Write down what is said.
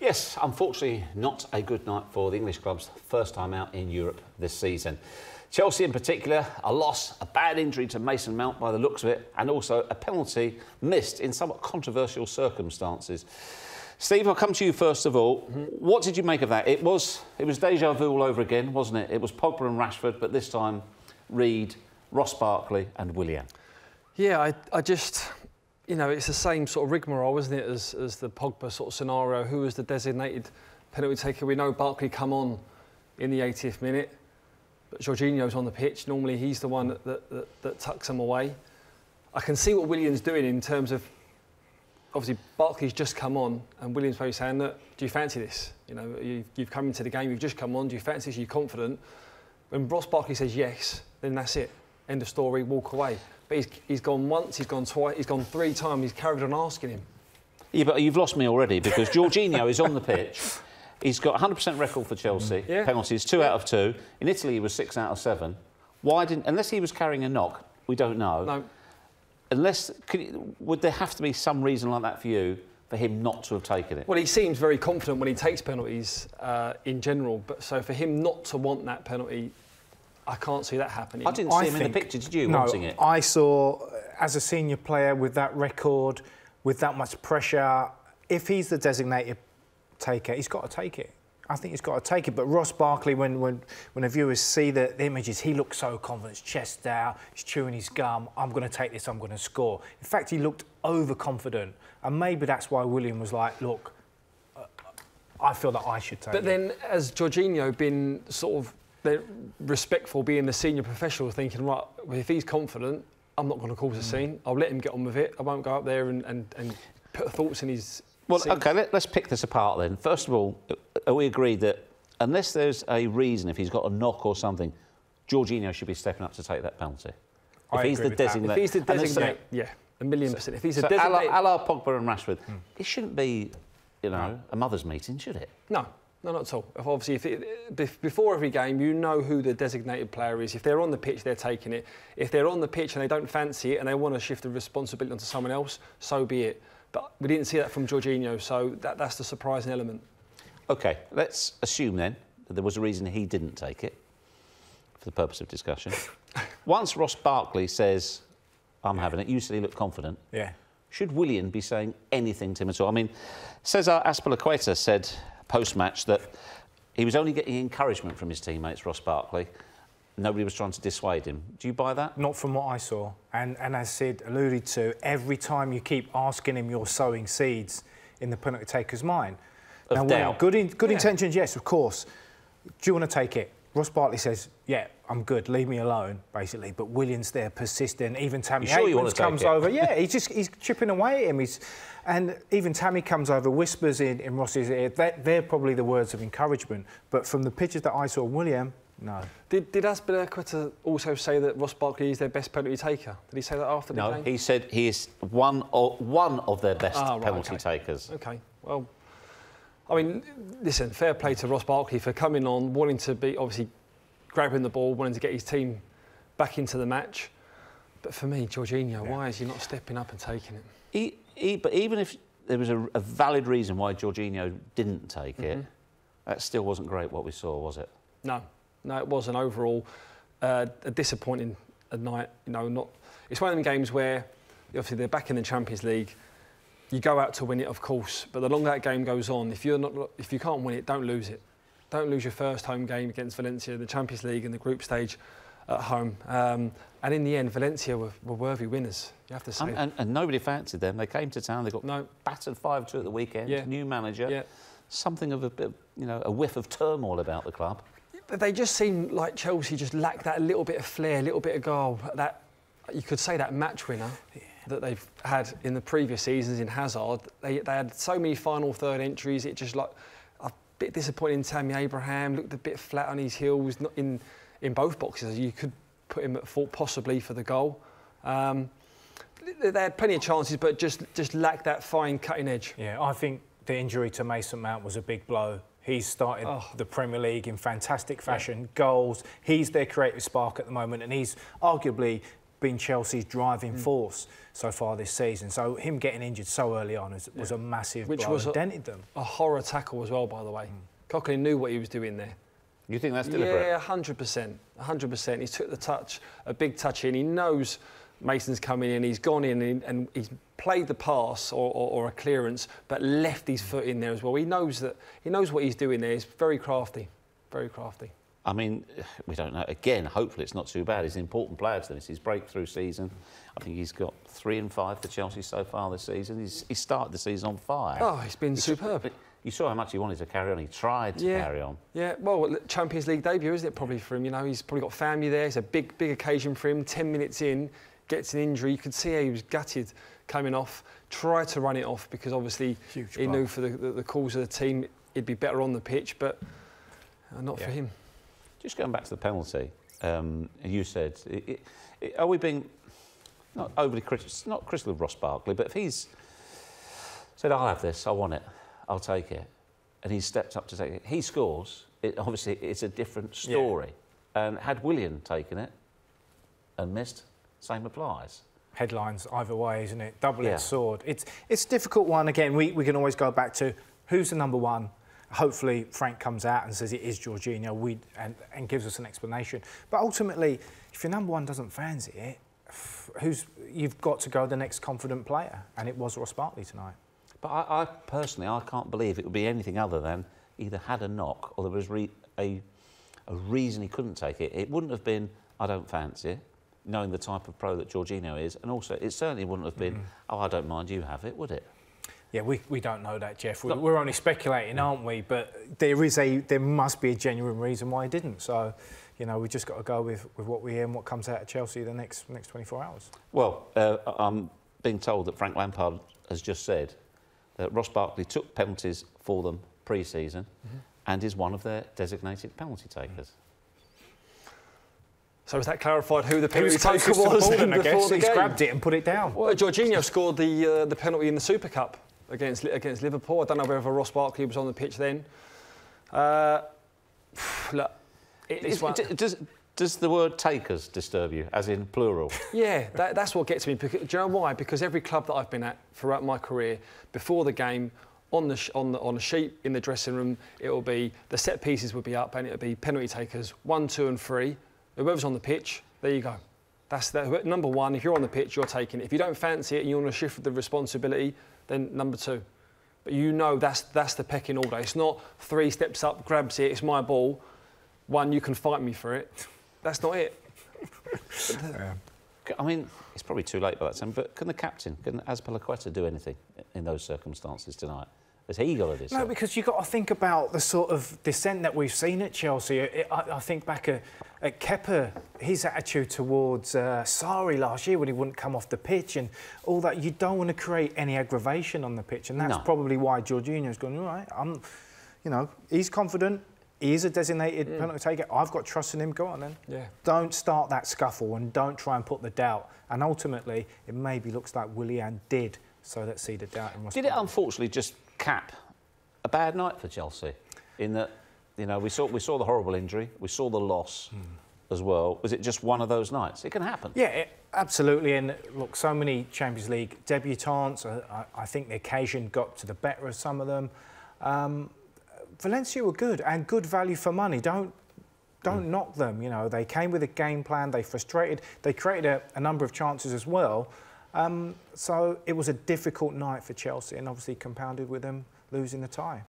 Yes, unfortunately not a good night for the English clubs, first time out in Europe this season. Chelsea in particular, a loss, a bad injury to Mason Mount by the looks of it, and also a penalty missed in somewhat controversial circumstances. Steve, I'll come to you first of all. What did you make of that? It was deja vu all over again, wasn't it? It was Pogba and Rashford, but this time Reed, Ross Barkley and Willian. Yeah, I just... You know, it's the same sort of rigmarole, isn't it, as the Pogba sort of scenario. Who was the designated penalty taker? We know Barkley come on in the 80th minute, but Jorginho's on the pitch. Normally he's the one that tucks him away. I can see what Willian's doing in terms of, obviously, Barkley's just come on, and Willian's probably saying, look, do you fancy this? You know, you've come into the game, you've just come on, do you fancy this? Are you confident? When Ross Barkley says yes, then that's it. End of story, walk away. But he's gone once, he's gone twice, he's gone three times, he's carried on asking him. Yeah, but you've lost me already, because Jorginho is on the pitch. He's got 100% record for Chelsea. Yeah. Penalties, 2 out of 2. In Italy, he was 6 out of 7. Why didn't... Unless he was carrying a knock, we don't know. No. Unless... would there have to be some reason like that for you, for him not to have taken it? Well, he seems very confident when he takes penalties in general, but so for him not to want that penalty... I can't see that happening. I didn't see him in the picture, did you, wanting it? No, I saw, as a senior player with that record, with that much pressure, if he's the designated taker, he's got to take it. I think he's got to take it. But Ross Barkley, when the viewers see the images, he looks so confident, his chest out, he's chewing his gum, I'm going to take this, I'm going to score. In fact, he looked overconfident. And maybe that's why Willian was like, look, I feel that I should take it. But then, as Jorginho been sort of... They're respectful, being the senior professional, thinking, right, well, if he's confident, I'm not going to cause a scene. I'll let him get on with it. I won't go up there and put thoughts in his... Well, OK, let's pick this apart then. First of all, are we agreed that unless there's a reason, if he's got a knock or something, Jorginho should be stepping up to take that penalty? If he's the designate, yeah, 1,000,000%. If he's a designate... A la Pogba and Rashford, it shouldn't be, you know, a mother's meeting, should it? No. No, not at all. Obviously, before every game, you know who the designated player is. If they're on the pitch, they're taking it. If they're on the pitch and they don't fancy it and they want to shift the responsibility onto someone else, so be it. But we didn't see that from Jorginho, so that's the surprising element. OK, let's assume then that there was a reason he didn't take it, for the purpose of discussion. Once Ross Barkley says, I'm having it, you said he looked confident. Yeah. Should Willian be saying anything to him at all? I mean, Cesar Azpilicueta said... post-match that he was only getting encouragement from his teammates, Ross Barkley. Nobody was trying to dissuade him. Do you buy that? Not from what I saw. And as Sid alluded to, every time you keep asking him, you're sowing seeds in the penalty taker's mind. Of doubt. Good intentions, yes, of course. Do you want to take it? Ross Barkley says, yeah, I'm good, leave me alone, basically. But Willian's there, persistent. Even Tammy Abraham comes over. Yeah, he's chipping away at him. And even Tammy comes over, whispers in Ross's ear. They're probably the words of encouragement. But from the pictures that I saw of Willian, no. Did Azpilicueta also say that Ross Barkley is their best penalty taker? Did he say that after the game? No, he said he is one of their best penalty takers. OK, well... I mean, listen, fair play to Ross Barkley for coming on, wanting to be, obviously, grabbing the ball, wanting to get his team back into the match. But for me, Jorginho, why is he not stepping up and taking it? But even if there was a valid reason why Jorginho didn't take it, that still wasn't great what we saw, was it? No. No, it wasn't. Overall, a disappointing night. You know, it's one of them games where, obviously, they're back in the Champions League. You go out to win it, of course, but the longer that game goes on, if you can't win it, don't lose it. Don't lose your first home game against Valencia, the Champions League and the group stage at home. And in the end, Valencia were worthy winners, you have to say. And nobody fancied them. They came to town, they got battered 5-2 at the weekend, new manager. Yeah. Something of a bit, you know, a whiff of turmoil about the club. But they just seem like Chelsea just lacked that little bit of flair, little bit of goal. That, you could say, that match winner. Yeah. That they've had in the previous seasons in Hazard. They had so many final third entries. It just, like, a bit disappointing. Tammy Abraham looked a bit flat on his heels, not in both boxes. You could put him at fault possibly for the goal. They had plenty of chances, but just lacked that fine cutting edge. Yeah, I think the injury to Mason Mount was a big blow. He's started the Premier League in fantastic fashion, goals. He's their creative spark at the moment, and he's arguably been Chelsea's driving force so far this season. So him getting injured so early on was a massive blow. Which dented them. A horror tackle as well, by the way. Cochrane knew what he was doing there. You think that's deliberate? Yeah, 100%. 100%. He took the touch, a big touch in. He knows Mason's coming in. He's gone in and he's played the pass or a clearance, but left his foot in there as well. He knows that. He knows what he's doing there. He's very crafty. Very crafty. I mean, we don't know. Again, hopefully it's not too bad. He's an important player to them. It's his breakthrough season. I think he's got 3 and 5 for Chelsea so far this season. He started the season on fire. Oh, he's been superb. You saw how much he wanted to carry on. He tried to carry on. Yeah, well, Champions League debut, isn't it, probably, for him? You know, he's probably got family there. It's a big, big occasion for him. 10 minutes in, gets an injury. You could see how he was gutted coming off. Tried to run it off because, obviously, he knew for the cause of the team, he'd be better on the pitch, but not for him. Just going back to the penalty, you said, are we being not overly critical, not critical of Ross Barkley, but if he's said, I'll have this, I want it, I'll take it, and he steps up to take it, he scores, obviously it's a different story. Yeah. And had Willian taken it and missed, same applies. Headlines either way, isn't it? Double-edged sword. It's a difficult one. Again, we can always go back to who's the number one. Hopefully Frank comes out and says it is Jorginho and gives us an explanation. But ultimately, if your number one doesn't fancy it, you've got to go the next confident player. And it was Ross Barkley tonight. But I personally, I can't believe it would be anything other than either had a knock or there was a reason he couldn't take it. It wouldn't have been, I don't fancy it, knowing the type of pro that Jorginho is. And also, it certainly wouldn't have been, oh, I don't mind, you have it, would it? Yeah, we don't know that, Jeff. We're only speculating, aren't we? But there must be a genuine reason why he didn't. So, you know, we've just got to go with what we hear and what comes out of Chelsea the next 24 hours. Well, I'm being told that Frank Lampard has just said that Ross Barkley took penalties for them pre-season and is one of their designated penalty takers. So has that clarified who the penalty taker was? I guess he grabbed it and put it down. Well, Jorginho scored the penalty in the Super Cup against Liverpool. I don't know whether Ross Barkley was on the pitch then. Look, does the word takers disturb you, as in plural? Yeah, that's what gets me. Do you know why? Because every club that I've been at throughout my career, before the game, on the sheet in the dressing room, it'll be the set pieces would be up and it'll be penalty takers 1, 2 and 3. Whoever's on the pitch, there you go. That's that. Number one, if you're on the pitch, you're taking it. If you don't fancy it and you want to shift the responsibility, then number two. But you know that's the pecking order. It's not 3 steps up, grabs it, it's my ball. 1, you can fight me for it. That's not it. I mean, it's probably too late by that time, but can the captain, can Azpilicueta do anything in those circumstances tonight? Has he got to decide? No, because you've got to think about the sort of descent that we've seen at Chelsea. I think back at Kepa, his attitude towards Sarri last year when he wouldn't come off the pitch and all that. You don't want to create any aggravation on the pitch, and that's probably why Jorginho's gone, all right, you know, he's confident. He is a designated penalty taker. I've got trust in him. Go on, then. Yeah. Don't start that scuffle and don't try and put the doubt. And ultimately, it maybe looks like Willian did. So let's see the doubt. Did it unfortunately just cap a bad night for Chelsea? In that, you know, we saw the horrible injury, we saw the loss as well. Was it just one of those nights? It can happen. Yeah, absolutely. And look, so many Champions League debutants. I think the occasion got to the better of some of them. Valencia were good and good value for money. Don't knock them. You know, they came with a game plan. They frustrated. They created a number of chances as well. So it was a difficult night for Chelsea and obviously compounded with them losing the tie.